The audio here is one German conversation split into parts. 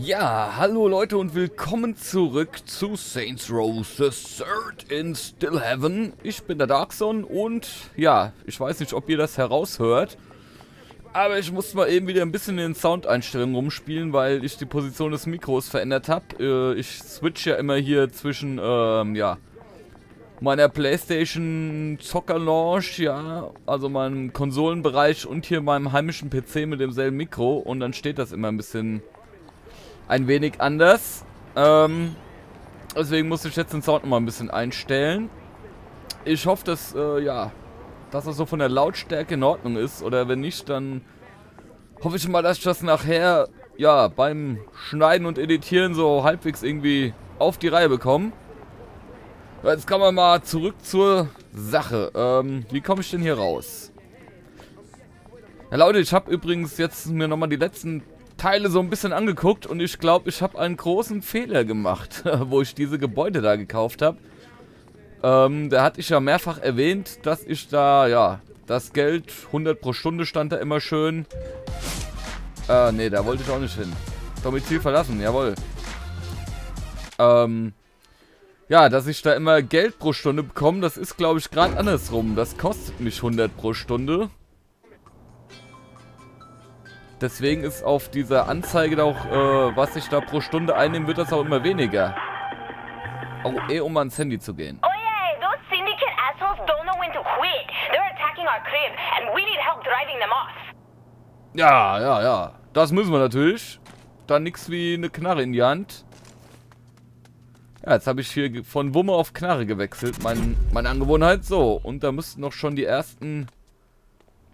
Ja, hallo Leute und willkommen zurück zu Saints Row, The Third in Still Heaven. Ich bin der Darkson und ja, ich weiß nicht, ob ihr das heraushört, aber ich musste mal eben wieder ein bisschen in den Soundeinstellungen rumspielen, weil ich die Position des Mikros verändert habe. Ich switch ja immer hier zwischen, ja, meiner Playstation Zocker Lounge, ja, also meinem Konsolenbereich und hier meinem heimischen PC mit demselben Mikro und dann steht das immer ein wenig anders. Deswegen muss ich jetzt den Sound noch mal ein bisschen einstellen. Ich hoffe, dass ja, dass das so von der Lautstärke in Ordnung ist, oder wenn nicht, dann hoffe ich mal, dass ich das nachher ja beim Schneiden und Editieren so halbwegs irgendwie auf die Reihe bekomme. Jetzt kommen wir mal zurück zur Sache. Wie komme ich denn hier raus? Ja Leute, ich habe übrigens jetzt mir nochmal die letzten Teile so ein bisschen angeguckt und ich glaube, ich habe einen großen Fehler gemacht, wo ich diese Gebäude da gekauft habe. Da hatte ich ja mehrfach erwähnt, dass ich da, ja, das Geld, 100 pro Stunde stand da immer schön. Nee, da wollte ich auch nicht hin. Domizil verlassen, jawohl. Ja, dass ich da immer Geld pro Stunde bekomme, das ist, glaube ich, gerade andersrum. Das kostet mich 100 pro Stunde. Deswegen ist auf dieser Anzeige da auch, was ich da pro Stunde einnehme, wird das auch immer weniger. Auch um ans Handy zu gehen. Oh yeah, those syndicate assholes don't know when to quit. They're attacking our crib and we need help driving them off. Ja. Das müssen wir natürlich. Dann nix wie eine Knarre in die Hand. Ja, jetzt habe ich hier von Wumme auf Knarre gewechselt. Meine Angewohnheit. So, und da müssten noch schon die ersten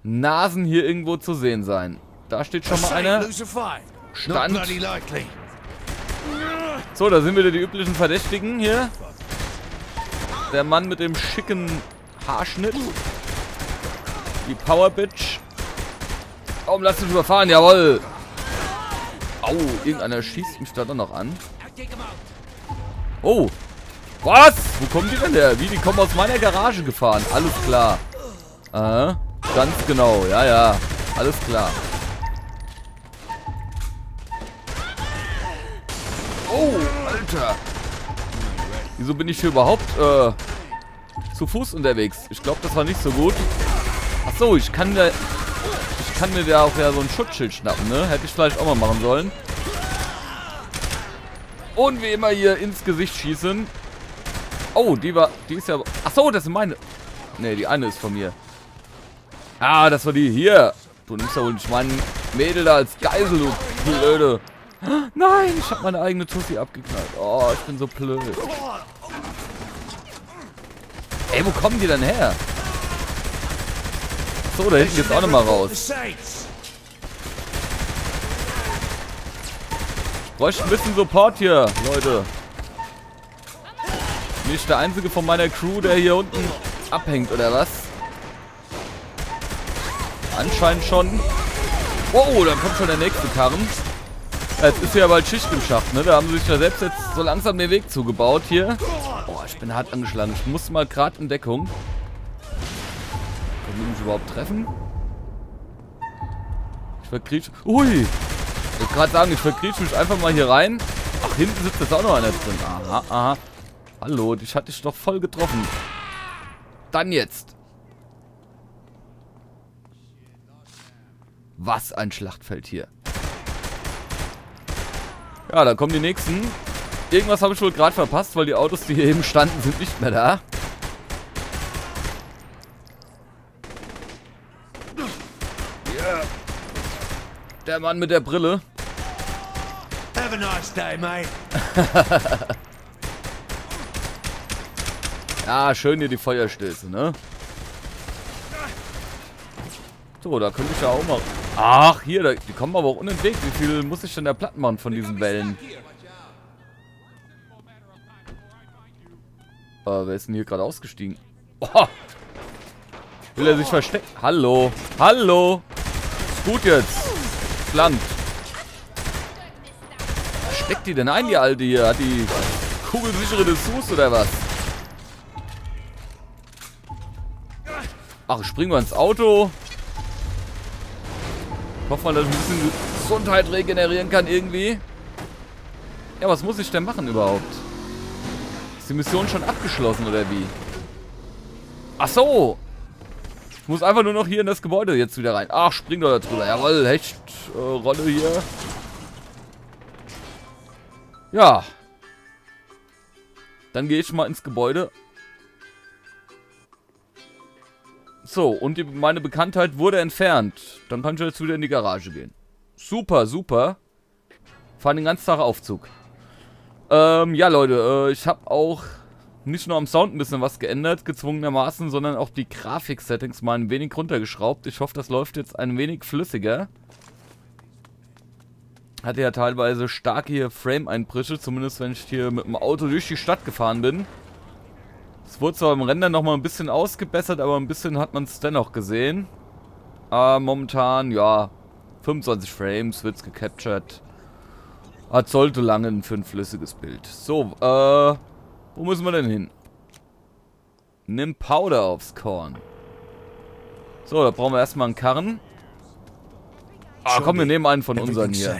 Nasen hier irgendwo zu sehen sein. Da steht schon mal einer. Stand. So, da sind wieder die üblichen Verdächtigen hier. Der Mann mit dem schicken Haarschnitt. Die Power Bitch. Komm, lass dich überfahren, jawohl. Au, irgendeiner schießt mich da dann noch an. Oh. Was? Wo kommen die denn her? Wie, die kommen aus meiner Garage gefahren. Alles klar. Aha. Ganz genau. Ja. Alles klar. Oh, Alter. Wieso bin ich hier überhaupt zu Fuß unterwegs? Ich glaube, das war nicht so gut. Achso, ich kann mir da auch ja so ein Schutzschild schnappen, ne? Hätte ich vielleicht auch mal machen sollen. Und wie immer hier ins Gesicht schießen. Oh, die ist ja... Achso, das sind meine... Ne, die eine ist von mir. Ah, das war die hier. Du nimmst ja wohl nicht meinen Mädel da als Geisel, du Blöde. Nein, ich habe meine eigene Tussi abgeknallt. Oh, ich bin so blöd. Ey, wo kommen die denn her? So, da hinten geht's auch nochmal raus. Ich bräuchte ein bisschen Support hier, Leute. Nicht der einzige von meiner Crew, der hier unten abhängt, oder was? Anscheinend schon. Oh, da kommt schon der nächste Karren. Jetzt ist ja bald Schicht im Schacht, ne? Da haben sie sich ja selbst jetzt so langsam den Weg zugebaut hier. Boah, ich bin hart angeschlagen. Ich muss mal gerade in Deckung. Können die mich überhaupt treffen? Ich verkrieche... Ui! Ich wollte gerade sagen, ich verkrieche mich einfach mal hier rein. Ach, hinten sitzt jetzt auch noch einer drin. Aha. Hallo, ich hatte dich doch voll getroffen. Dann jetzt. Was ein Schlachtfeld hier. Ja, da kommen die nächsten. Irgendwas habe ich wohl gerade verpasst, weil die Autos, die hier eben standen, sind nicht mehr da. Yeah. Der Mann mit der Brille. Have a nice day, mate. Ja, schön hier die Feuerstöße, ne? So, da könnte ich ja auch mal... Ach, hier, die kommen aber auch unentwegt. Wie viel muss ich denn da platt machen von diesen Wellen? Wer ist denn hier gerade ausgestiegen? Oh. Will er sich verstecken? Hallo. Hallo. Ist gut jetzt. Land. Steckt die denn ein, die Alte hier? Hat die kugelsichere Dessous oder was? Ach, springen wir ins Auto. Ich hoffe mal, dass ich ein bisschen Gesundheit regenerieren kann irgendwie. Ja, was muss ich denn machen überhaupt? Ist die Mission schon abgeschlossen oder wie? Ach so! Ich muss einfach nur noch hier in das Gebäude jetzt wieder rein. Ach, spring doch da drüber. Jawohl, Hechtrolle hier. Ja. Dann gehe ich mal ins Gebäude. So, und meine Bekanntheit wurde entfernt. Dann kann ich jetzt wieder in die Garage gehen. Super, super. Fahren den ganzen Tag Aufzug. Ja, Leute, ich habe auch nicht nur am Sound ein bisschen was geändert, gezwungenermaßen, sondern auch die Grafik-Settings mal ein wenig runtergeschraubt. Ich hoffe, das läuft jetzt ein wenig flüssiger. Hatte ja teilweise starke Frame-Einbrüche, zumindest wenn ich hier mit dem Auto durch die Stadt gefahren bin. Es wurde zwar im Render nochmal ein bisschen ausgebessert, aber ein bisschen hat man es dennoch gesehen. Momentan, ja, 25 Frames wird es gecaptured. Hat sollte langen für ein flüssiges Bild. So, wo müssen wir denn hin? Nimm Powder aufs Korn. So, da brauchen wir erstmal einen Karren. Ah, komm, wir nehmen einen von unseren hier.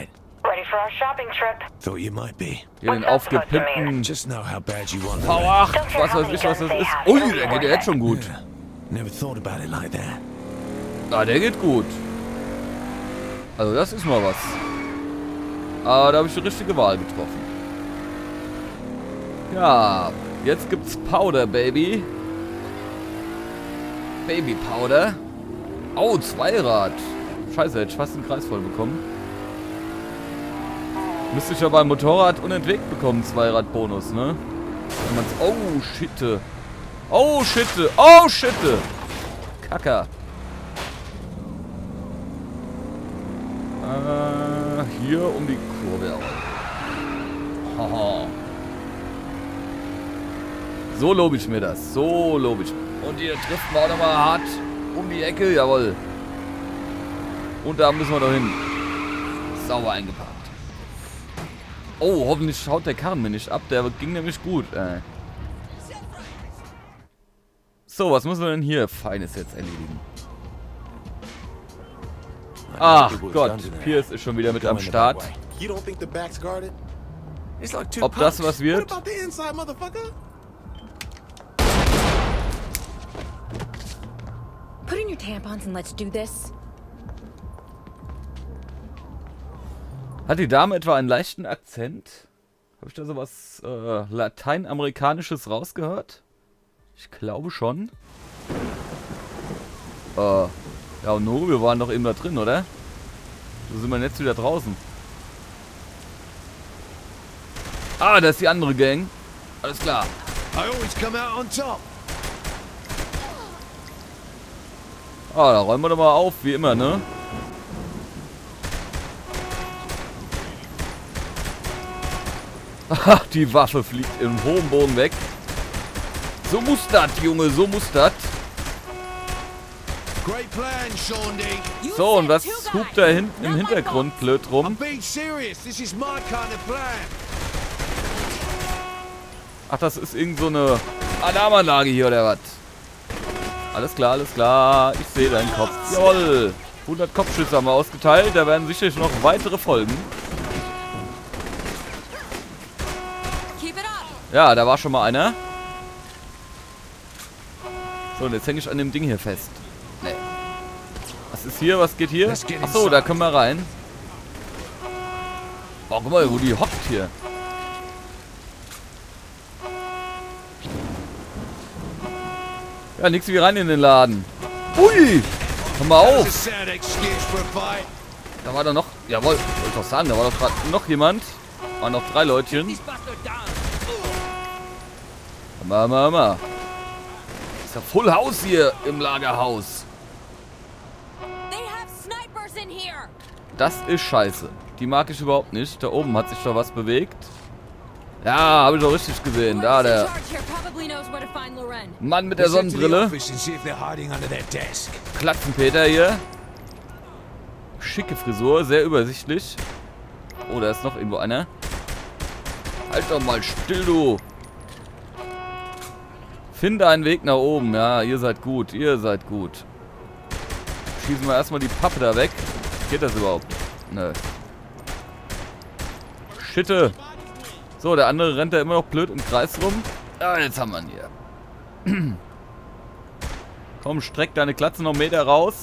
Hier den aufgepimpten V8, was weiß ich, was das ist. Ui, der geht ja jetzt schon gut. Ah, der geht gut. Also das ist mal was. Ah, da habe ich die richtige Wahl getroffen. Ja, jetzt gibt's Powder, Baby. Baby Powder. Au, Zweirad. Scheiße, hätte ich fast einen Kreis voll bekommen. Müsste ich ja beim Motorrad unentwegt bekommen, Zweirad-Bonus, ne? Wenn man's. Oh, Schitte. Oh, Schitte. Oh, Schitte. Kacker. Hier um die Kurve. Haha. So lobe ich mir das. So lobe ich mir. Und hier trifft man auch nochmal hart um die Ecke. Jawohl. Und da müssen wir doch hin. Sauber eingepackt. Oh, hoffentlich schaut der Karren mir nicht ab. Der ging nämlich gut. So, was müssen wir denn hier Feines jetzt erledigen? Ach Gott, Pierce ist schon wieder mit am Start. Ob das was wird? Hat die Dame etwa einen leichten Akzent? Habe ich da sowas Lateinamerikanisches rausgehört? Ich glaube schon. Ja, und no, wir waren doch eben da drin, oder? So sind wir jetzt wieder draußen. Ah, da ist die andere Gang. Alles klar. Ah, da räumen wir doch mal auf, wie immer, ne? Ach, die Waffe fliegt im hohen Bogen weg. So muss das, Junge, so muss das. So, und was hupt da hinten im Hintergrund blöd rum? Ach, das ist irgend so eine Alarmanlage hier, oder was? Alles klar, alles klar. Ich sehe deinen Kopf. Jawohl. 100 Kopfschüsse haben wir ausgeteilt. Da werden sicherlich noch weitere folgen. Ja, da war schon mal einer. So, und jetzt hänge ich an dem Ding hier fest. Nee. Was ist hier? Was geht hier? Achso, da können wir rein. Oh, guck mal, wo die hockt hier. Ja, nix wie rein in den Laden. Ui! Komm mal auf! Da war doch noch... Jawohl, wollte ich doch sagen, da war doch gerade noch jemand. Waren noch 3 Leutchen. Mama. Ist ja Full House hier im Lagerhaus. Das ist scheiße. Die mag ich überhaupt nicht. Da oben hat sich doch was bewegt. Ja, habe ich doch richtig gesehen. Da, der Mann mit der Sonnenbrille. Klatzenpeter hier. Schicke Frisur, sehr übersichtlich. Oh, da ist noch irgendwo einer. Halt doch mal still, du. Finde einen Weg nach oben. Ja, ihr seid gut, ihr seid gut. Schießen wir erstmal die Pappe da weg. Geht das überhaupt? Nö. Schitte. So, der andere rennt da immer noch blöd im Kreis rum. Ah, jetzt haben wir ihn hier. Komm, streck deine Klatze noch einen Meter raus.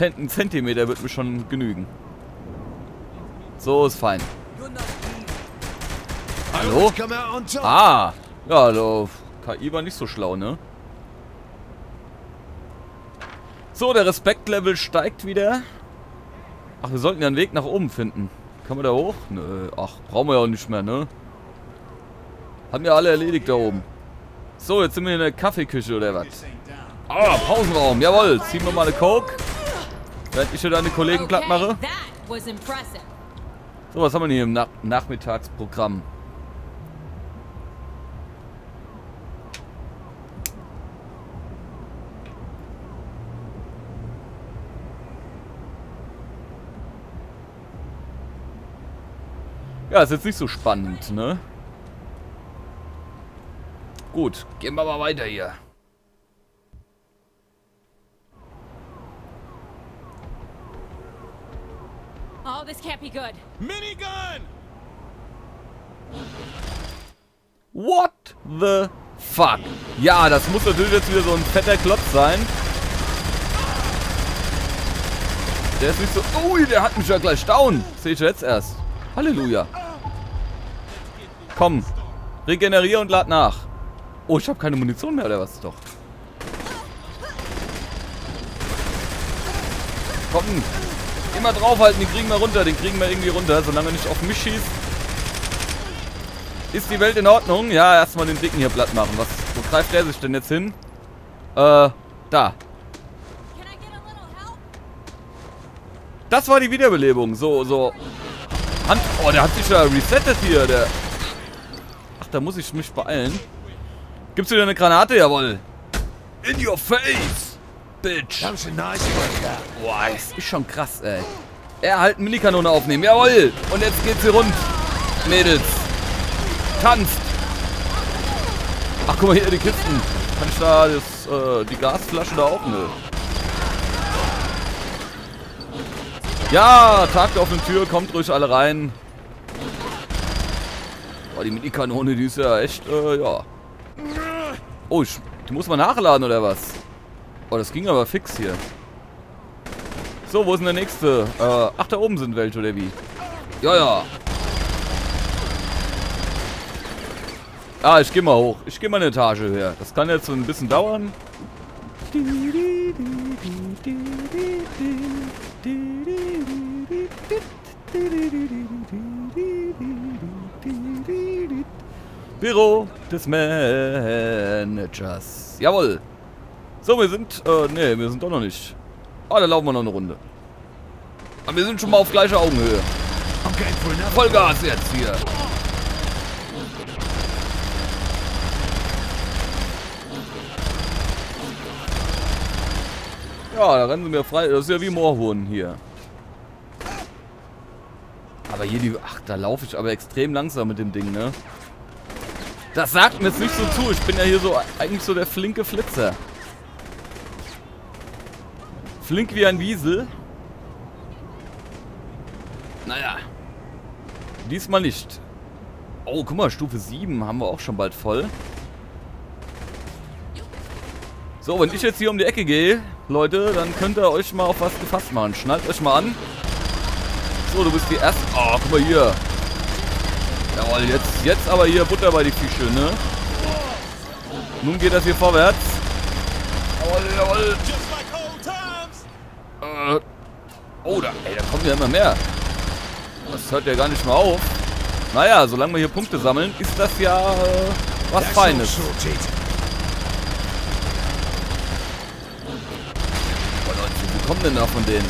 Ein Zentimeter wird mir schon genügen. So, ist fein. Hallo? Ah! Ja, also KI war nicht so schlau, ne? So, der Respektlevel steigt wieder. Ach, wir sollten ja einen Weg nach oben finden. Kann man da hoch? Nö. Ach, brauchen wir ja auch nicht mehr, ne? Haben ja alle erledigt da oben. So, jetzt sind wir in der Kaffeeküche oder was? Ah, Pausenraum. Jawohl. Ziehen wir mal eine Coke. Während ich hier deine Kollegen platt mache. So, was haben wir denn hier im Nachmittagsprogramm? Ja, ist jetzt nicht so spannend, ne? Gut, gehen wir mal weiter hier. Oh, this can't be good. Minigun! What the fuck? Ja, das muss natürlich jetzt wieder so ein fetter Klotz sein. Der ist nicht so... Ui, der hat mich ja gleich down. Sehe ich jetzt erst. Halleluja. Komm. Regeneriere und lad nach. Oh, ich habe keine Munition mehr, oder was? Doch. Komm. Immer draufhalten, den kriegen wir runter. Den kriegen wir irgendwie runter, solange er nicht auf mich schießt. Ist die Welt in Ordnung? Ja, erstmal den Dicken hier platt machen. Was, wo greift der sich denn jetzt hin? Da. Das war die Wiederbelebung. So. Hand. Oh, der hat sich ja resettet hier. Der. Ach, da muss ich mich beeilen. Gibt's wieder eine Granate? Jawohl. In your face, bitch. Boah, das ist schon krass, ey. Er halt eine Minikanone aufnehmen. Jawohl. Und jetzt geht's hier rund. Mädels. Tanzt. Ach, guck mal hier, die Kisten. Kann ich da das, die Gasflasche da auch? Nö. Ja, tagt auf den Tür, kommt ruhig alle rein. Boah, die Minikanone, die ist ja echt, ja. Oh, die muss man nachladen, oder was? Oh, das ging aber fix hier. So, wo ist denn der nächste? Ach, da oben sind welche, oder wie? Ja. Ah, ich geh mal hoch. Ich geh mal eine Etage höher. Das kann jetzt so ein bisschen dauern. Büro des Managers. Jawohl. So, wir sind... nee, wir sind doch noch nicht. Ah, da laufen wir noch eine Runde. Aber wir sind schon mal auf gleicher Augenhöhe. Vollgas jetzt hier. Ja, da rennen sie mir frei. Das ist ja wie Moorhuhn hier. Aber hier die... Ach, da laufe ich aber extrem langsam mit dem Ding, ne? Das sagt mir jetzt nicht so zu. Ich bin ja hier so eigentlich so der flinke Flitzer. Flink wie ein Wiesel. Naja. Diesmal nicht. Oh, guck mal, Stufe 7 haben wir auch schon bald voll. So, wenn ich jetzt hier um die Ecke gehe, Leute, dann könnt ihr euch mal auf was gefasst machen. Schnallt euch mal an. So, du bist die erste... Oh, guck mal hier. Jawohl, jetzt aber hier Butter bei die Fische, ne? Nun geht das hier vorwärts. Jawohl. Oh, da kommen ja immer mehr. Das hört ja gar nicht mehr auf. Naja, solange wir hier Punkte sammeln, ist das ja was Feines. Oh Leute, wie kommen denn da von denen?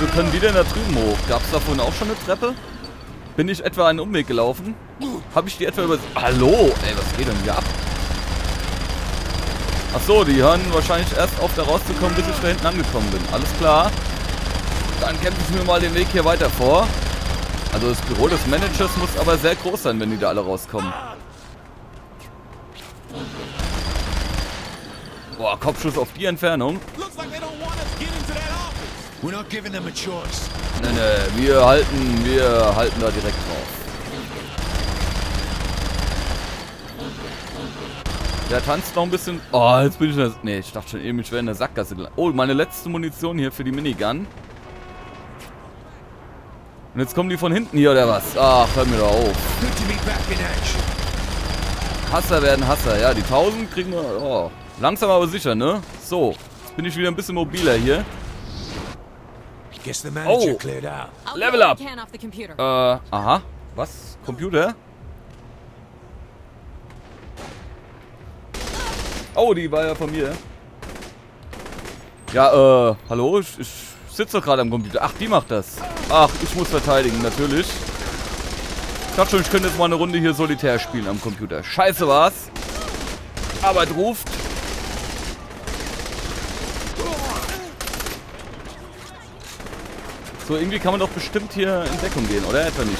Wir können wieder nach drüben hoch. Gab es da vorhin auch schon eine Treppe? Bin ich etwa einen Umweg gelaufen? Habe ich die etwa über... Hallo? Ey, was geht denn hier ab? Achso, die hören wahrscheinlich erst auf, da rauszukommen, bis ich da hinten angekommen bin. Alles klar. Dann kämpfe ich mir mal den Weg hier weiter vor. Also das Büro des Managers muss aber sehr groß sein, wenn die da alle rauskommen. Boah, Kopfschuss auf die Entfernung. Ne, wir halten da direkt drauf. Der tanzt noch ein bisschen. Oh, jetzt bin ich in der... Ne, ich dachte schon eben, ich wäre in der Sackgasse. Oh, meine letzte Munition hier für die Minigun. Und jetzt kommen die von hinten hier, oder was? Ach, hör mir doch auf. Hasser werden Hasser. Ja, die 1000 kriegen wir... Oh. Langsam aber sicher, ne? So, jetzt bin ich wieder ein bisschen mobiler hier. Oh, Level Up! Aha. Was? Computer? Oh, die war ja von mir. Ja, hallo? Ich sitze doch gerade am Computer. Ach, die macht das. Ach, ich muss verteidigen, natürlich. Ich dachte schon, ich könnte jetzt mal eine Runde hier solitär spielen am Computer. Scheiße war's. Arbeit ruft. So, irgendwie kann man doch bestimmt hier in Deckung gehen, oder? Etwa nicht.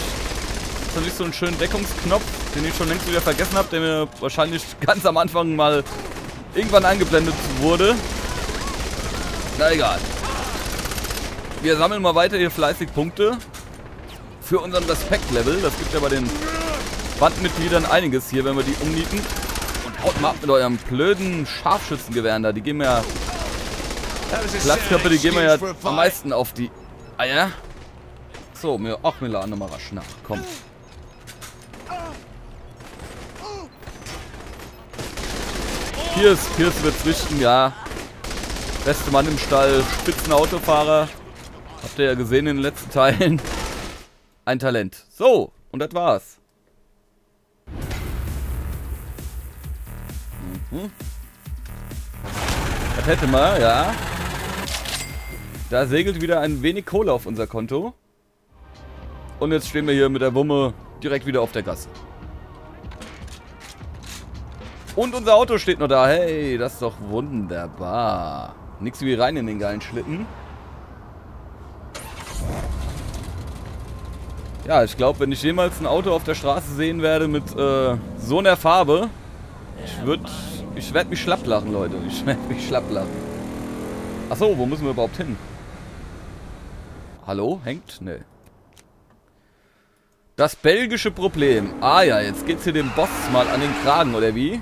Ist da nicht so einen schönen Deckungsknopf, den ich schon längst wieder vergessen habe, der mir wahrscheinlich ganz am Anfang mal irgendwann eingeblendet wurde. Na egal. Wir sammeln mal weiter hier fleißig Punkte für unseren Respekt-Level. Das gibt ja bei den Bandmitgliedern einiges hier, wenn wir die umnieten. Und haut mal ab mit eurem blöden Scharfschützengewehren da. Die geben ja... Platzköpfe, die geben ja am meisten auf die... Ah ja? So, mir laden nochmal rasch nach. Komm. Pierce wird richten, ja. Beste Mann im Stall, Spitzenautofahrer. Habt ihr ja gesehen in den letzten Teilen. Ein Talent. So, und das war's. Mhm. Das hätte man, ja. Da segelt wieder ein wenig Kohle auf unser Konto. Und jetzt stehen wir hier mit der Wumme direkt wieder auf der Gasse. Und unser Auto steht noch da. Hey, das ist doch wunderbar. Nix wie rein in den geilen Schlitten. Ja, ich glaube, wenn ich jemals ein Auto auf der Straße sehen werde mit so einer Farbe, ich werde mich schlapp lachen, Leute. Ich werde mich schlapp lachen. Achso, wo müssen wir überhaupt hin? Hallo? Hängt? Nee. Das belgische Problem. Ah ja, jetzt geht's hier dem Boss mal an den Kragen, oder wie?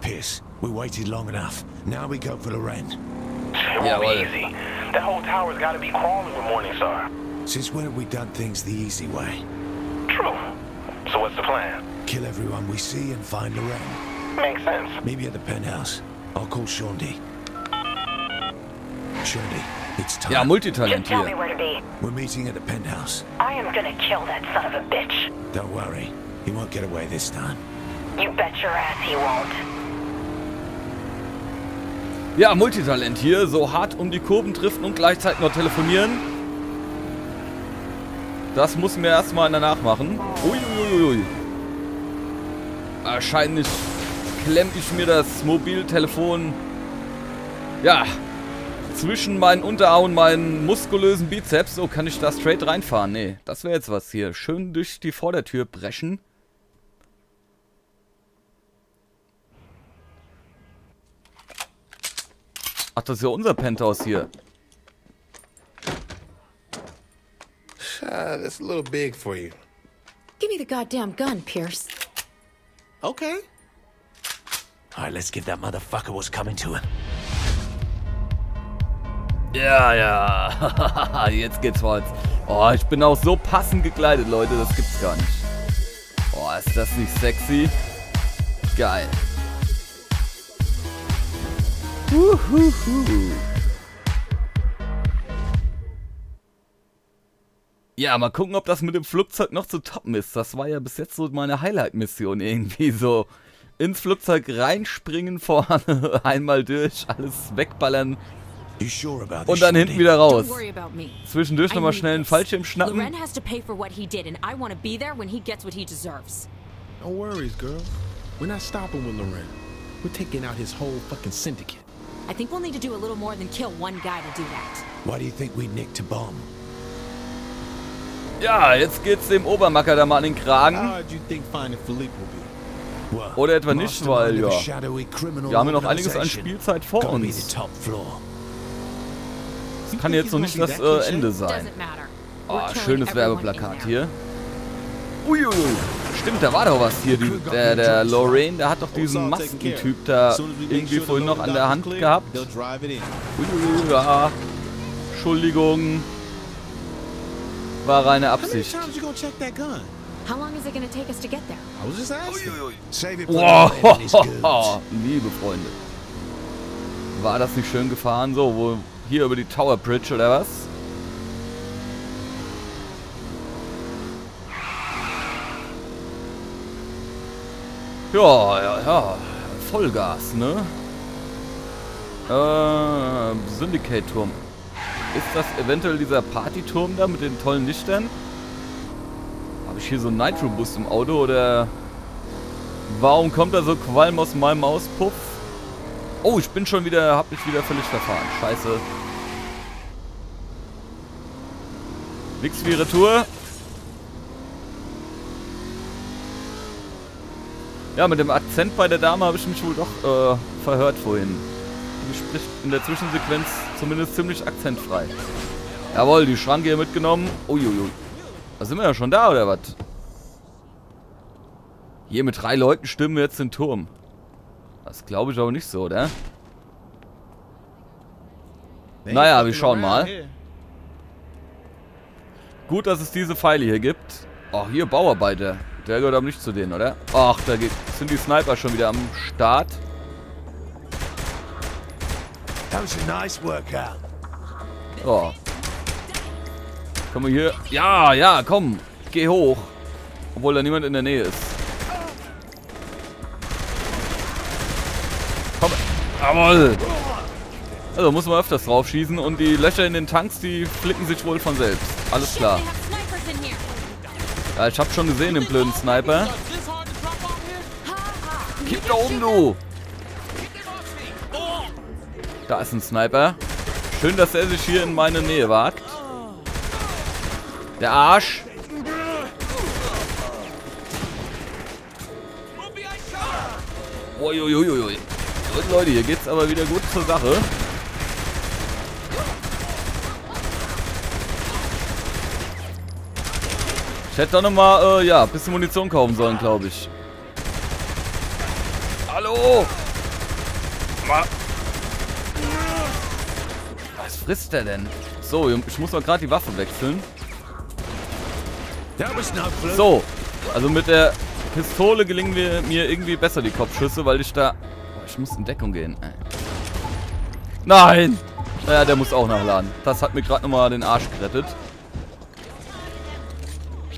Piss, we waited long enough. Now we go for Lorraine. Jawohl. Easy. That whole tower's gotta be crawling with Morningstar. Since when have we done things the easy way? True. So what's the plan? Kill everyone we see and find Lorraine. Makes sense. Maybe at the penthouse. I'll call Shondi. Ja, Multitalent hier. We're meeting at the penthouse. I am gonna kill that son of a bitch. Don't worry, he won't get away this time. You bet your ass he won't. Ja, Multitalent hier, so hart um die Kurven driften und gleichzeitig noch telefonieren. Das müssen wir erstmal danach machen. Uiuiuiui. Wahrscheinlich klemme ich mir das Mobiltelefon. Ja. Zwischen meinen Unterarmen, meinen muskulösen Bizeps. Oh, kann ich da straight reinfahren? Nee, das wäre jetzt was hier. Schön durch die Vordertür brechen. Ach, das ist ja unser Penthouse hier. That's a little big for you. Give me the goddamn gun, Pierce. Okay. All right, let's give that motherfucker what's coming to him. Ja, ja. Jetzt geht's vorwärts. Oh, ich bin auch so passend gekleidet, Leute. Das gibt's gar nicht. Oh, ist das nicht sexy? Geil. Uhuhu. Ja, mal gucken, ob das mit dem Flugzeug noch zu toppen ist. Das war ja bis jetzt so meine Highlight-Mission irgendwie so. Ins Flugzeug reinspringen vorne, einmal durch, alles wegballern. Und dann hinten wieder raus. Zwischendurch nochmal schnell einen Fallschirm schnappen. Ja, jetzt geht's dem Obermacker da mal an den Kragen. Oder etwa nicht, weil ja, wir haben ja noch einiges an Spielzeit vor uns. das kann jetzt noch nicht das Ende sein. Oh, schönes Werbeplakat hier. Uiuiui. Stimmt, da war doch was hier. Der Lorraine, der hat doch diesen Maskentyp da irgendwie vorhin noch an der Hand gehabt. Uiuiui, ja. Entschuldigung. War reine Absicht. Wow. Liebe Freunde. War das nicht schön gefahren? So, wo hier über die Tower Bridge oder was? Ja, ja, ja. Vollgas, ne? Syndicate-Turm. Ist das eventuell dieser Partyturm da mit den tollen Lichtern? Habe ich hier so einen Nitro-Boost im Auto oder... Warum kommt da so Qualm aus meinem Auspuff? Oh, ich bin schon wieder, hab mich wieder völlig verfahren. Scheiße. Nix wie Retour. Ja, mit dem Akzent bei der Dame habe ich mich wohl doch verhört vorhin. Die spricht in der Zwischensequenz zumindest ziemlich akzentfrei. Jawohl, die Schranke hier mitgenommen. Uiuiui. Da sind wir ja schon da, oder was? Hier mit 3 Leuten stimmen wir jetzt den Turm. Das glaube ich aber nicht so, oder? Naja, wir schauen mal. Gut, dass es diese Pfeile hier gibt. Ach, hier Bauarbeiter. Der gehört aber nicht zu denen, oder? Ach, da sind die Sniper schon wieder am Start. Oh. Können wir hier... Ja, ja, komm. Geh hoch. Obwohl da niemand in der Nähe ist. Jawohl! Also muss man öfters drauf schießen und die Löcher in den Tanks, die flicken sich wohl von selbst. Alles klar. Ja, ich hab schon gesehen, den blöden Sniper. Gib da oben, du! Da ist ein Sniper. Schön, dass er sich hier in meine Nähe wagt. Der Arsch! Uiuiuiui. Und Leute, hier geht's aber wieder gut zur Sache. Ich hätte doch nochmal, ja, ein bisschen Munition kaufen sollen, glaube ich. Hallo! Was frisst der denn? So, ich muss mal gerade die Waffe wechseln. So, also mit der Pistole gelingen mir irgendwie besser die Kopfschüsse, weil ich da... Ich muss in Deckung gehen. Nein! Naja, der muss auch nachladen. Das hat mir gerade nochmal den Arsch gerettet.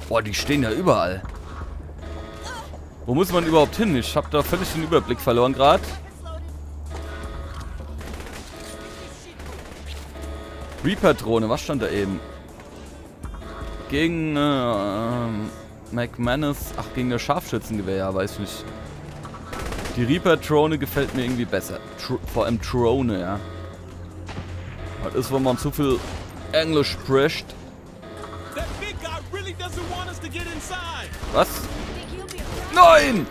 Boah, die stehen ja überall. Wo muss man überhaupt hin? Ich habe da völlig den Überblick verloren gerade. Reaper-Drohne, was stand da eben? Gegen McManus. Ach, gegen das Scharfschützengewehr, ja, weiß ich nicht. Die Reaper-Drohne gefällt mir irgendwie besser. Vor allem Drohne, ja. Das ist, wenn man zu viel Englisch spricht. Was? Nein!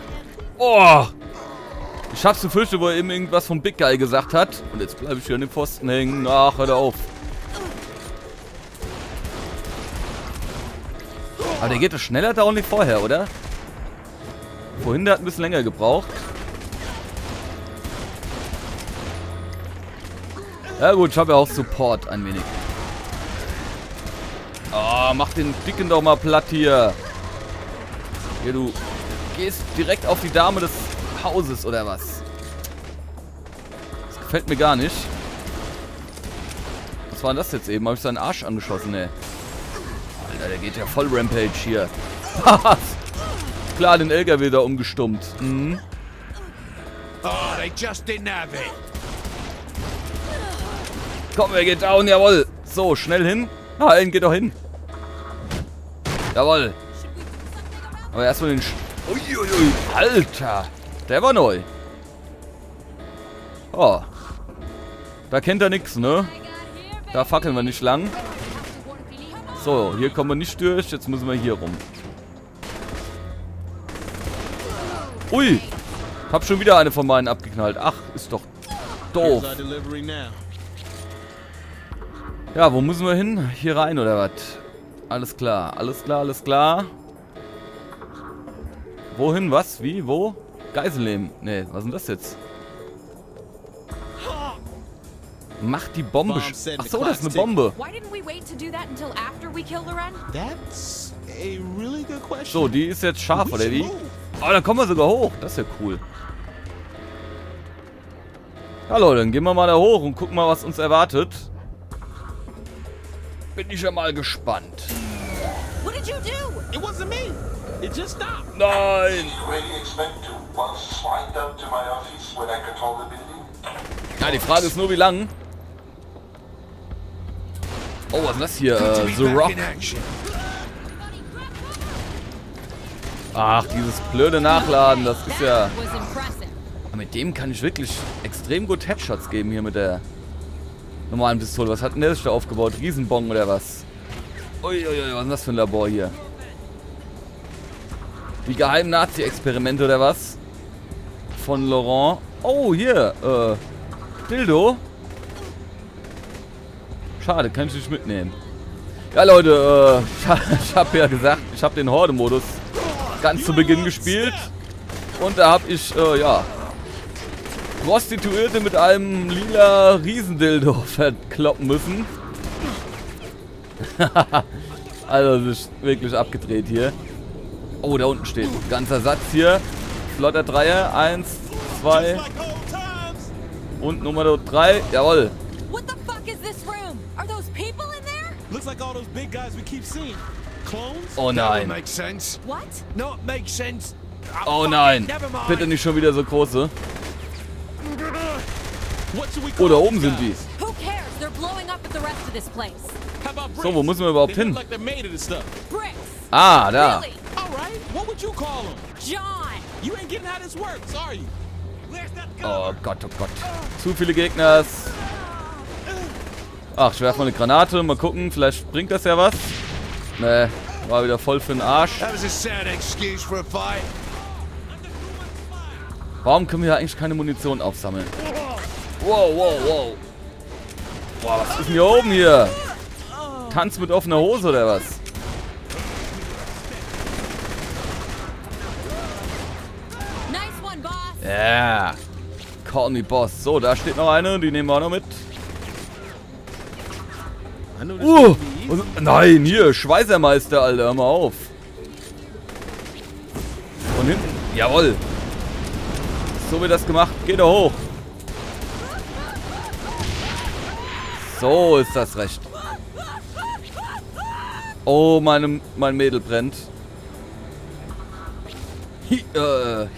Oh! Ich hab's befürchtet, wo er eben irgendwas vom Big Guy gesagt hat. Und jetzt bleibe ich hier an den Pfosten hängen. Ach, hör da auf. Aber der geht doch schneller da und nicht vorher, oder? Vorhin, der hat ein bisschen länger gebraucht. Ja gut, ich habe ja auch Support ein wenig. Oh, mach den Dicken doch mal platt hier. Hier, du gehst direkt auf die Dame des Hauses, oder was? Das gefällt mir gar nicht. Was war denn das jetzt eben? Habe ich seinen Arsch angeschossen, ey. Alter, der geht ja voll Rampage hier. Was? Klar, den LKW da umgestummt. Mhm. Oh, they just didn't have it. Komm, er geht down, jawohl. So, schnell hin. Nein, geht doch hin. Jawohl. Aber erstmal den... Uiuiui, Alter. Der war neu. Oh. Da kennt er nichts, ne? Da fackeln wir nicht lang. So, hier kommen wir nicht durch. Jetzt müssen wir hier rum. Ui. Hab schon wieder eine von meinen abgeknallt. Ach, ist doch doof. Ja, wo müssen wir hin? Hier rein oder was? Alles klar, alles klar, alles klar. Wohin, was, wie, wo? Geisel nehmen. Ne, was ist denn das jetzt? Mach die Bombe. Ach so, das ist eine Bombe. So, die ist jetzt scharf, oder wie? Oh, da kommen wir sogar hoch. Das ist ja cool. Ja, Leute, dann gehen wir mal da hoch und gucken mal, was uns erwartet. Bin ich ja mal gespannt. Nein! Ja, die Frage ist nur, wie lang. Oh, was ist das hier? The Rock. Ach, dieses blöde Nachladen, das ist ja... Mit dem kann ich wirklich extrem gut Headshots geben hier mit der normalen Pistole. Was hat denn der sich da aufgebaut? Riesenbong oder was? Uiuiui, was ist das für ein Labor hier? Die geheimen Nazi-Experimente oder was? Von Lorraine. Oh, hier. Dildo. Schade, kann ich nicht mitnehmen. Ja, Leute, ich habe ja gesagt, ich habe den Horde-Modus ganz zu Beginn gespielt. Und da habe ich, ja, Prostituierte mit einem lila Riesendildo verkloppen müssen. Also, das ist wirklich abgedreht hier. Oh, da unten steht ein ganzer Satz hier. Flotter Dreier. 1, 2. Und Nummer 3. Jawohl. Oh nein. Oh nein. Bitte nicht schon wieder so große. Oh, da oben sind die. So, wo müssen wir überhaupt hin? Ah, da. Oh Gott, oh Gott. Zu viele Gegner. Ach, ich werfe mal eine Granate. Mal gucken, vielleicht bringt das ja was. Ne, war wieder voll für den Arsch. Warum können wir hier eigentlich keine Munition aufsammeln? Wow, wow, wow. Boah, was ist denn hier oben hier? Tanz mit offener Hose oder was? Ja. Yeah. Call me Boss. So, da steht noch eine. Die nehmen wir auch noch mit. Nein, hier. Schweißermeister, Alter. Hör mal auf. Und hinten. Jawohl. So wird das gemacht. Geht doch hoch. So ist das recht. Oh, mein Mädel brennt.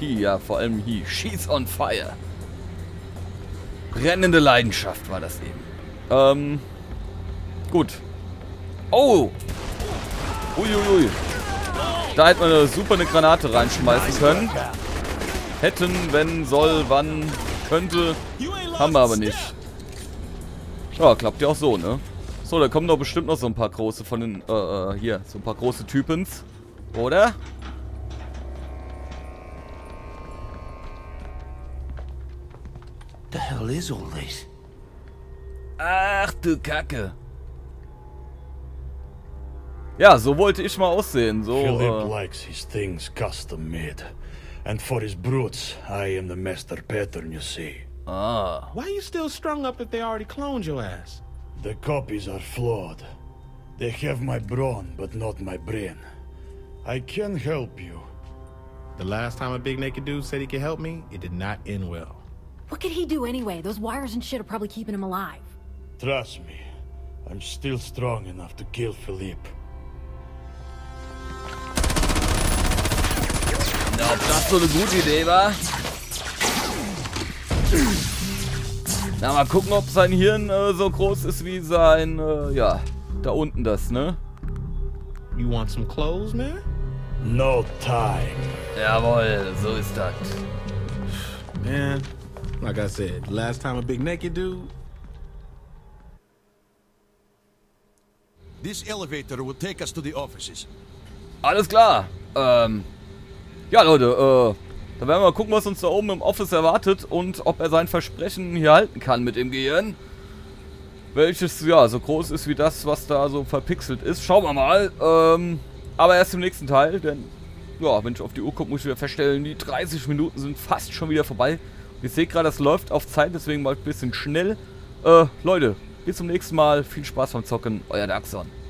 Ja, vor allem hier. She's on fire. Brennende Leidenschaft war das eben. Gut. Oh! Uiuiui. Da hätte man super eine Granate reinschmeißen können. Hätten, wenn, soll, wann, könnte. Haben wir aber nicht. Ja, klappt ja auch so, ne? So, da kommen doch bestimmt noch so ein paar große von den, hier, so ein paar große Typens. Oder? The hell is all this? Ach du Kacke. Ja, so wollte ich mal aussehen. So, Philippe likes his things custom made. And for his brutes, I am the master pattern, you see. Ah. Why are you still strung up if they already cloned your ass? The copies are flawed. They have my brawn, but not my brain. I can help you. The last time a big naked dude said he could help me, it did not end well. What could he do anyway? Those wires and shit are probably keeping him alive. Trust me, I'm still strong enough to kill Philippe. Na, ob das so eine gute Idee war? Na, mal gucken, ob sein Hirn so groß ist wie sein, ja, da unten das, ne? You want some clothes, man? No time. Jawohl, so ist das. Man. Like I said, last time a big naked dude. This elevator will take us to the offices. Alles klar. Ja, Leute, da werden wir mal gucken, was uns da oben im Office erwartet und ob er sein Versprechen hier halten kann mit dem Gehirn. welches ja so groß ist wie das, was da so verpixelt ist. Schauen wir mal. Aber erst im nächsten Teil, denn ja, wenn ich auf die Uhr gucke, muss ich wieder feststellen, die 30 Minuten sind fast schon wieder vorbei. Ich sehe gerade, das läuft auf Zeit, deswegen mal ein bisschen schnell. Leute, bis zum nächsten Mal. Viel Spaß beim Zocken. Euer Darkson.